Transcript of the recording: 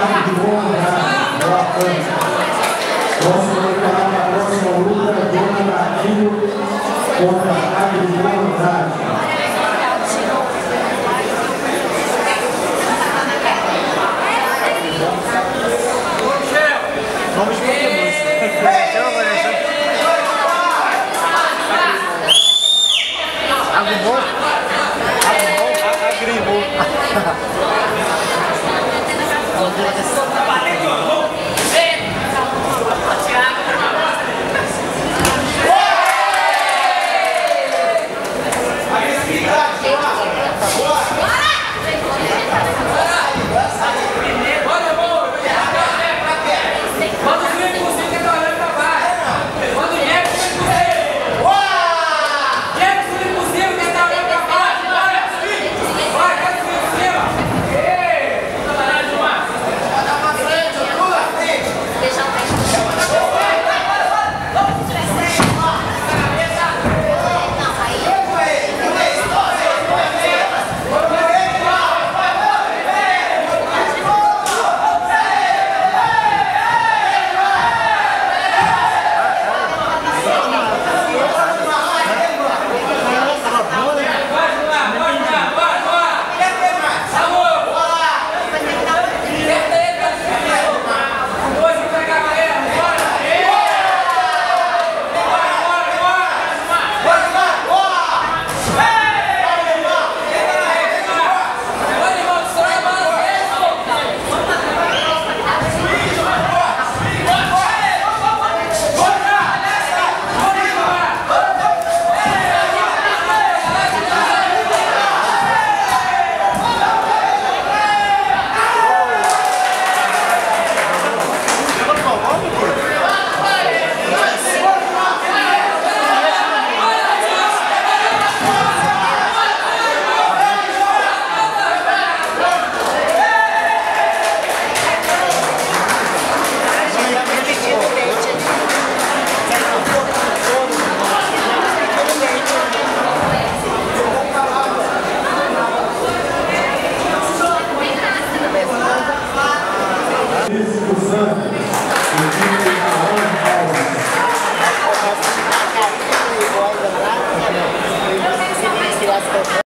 carne de bom lugar, ela canta. Posso declarar que a próxima luta é contra aquilo, contra a carne de bom lugar. Vamos continuar. Algo bom?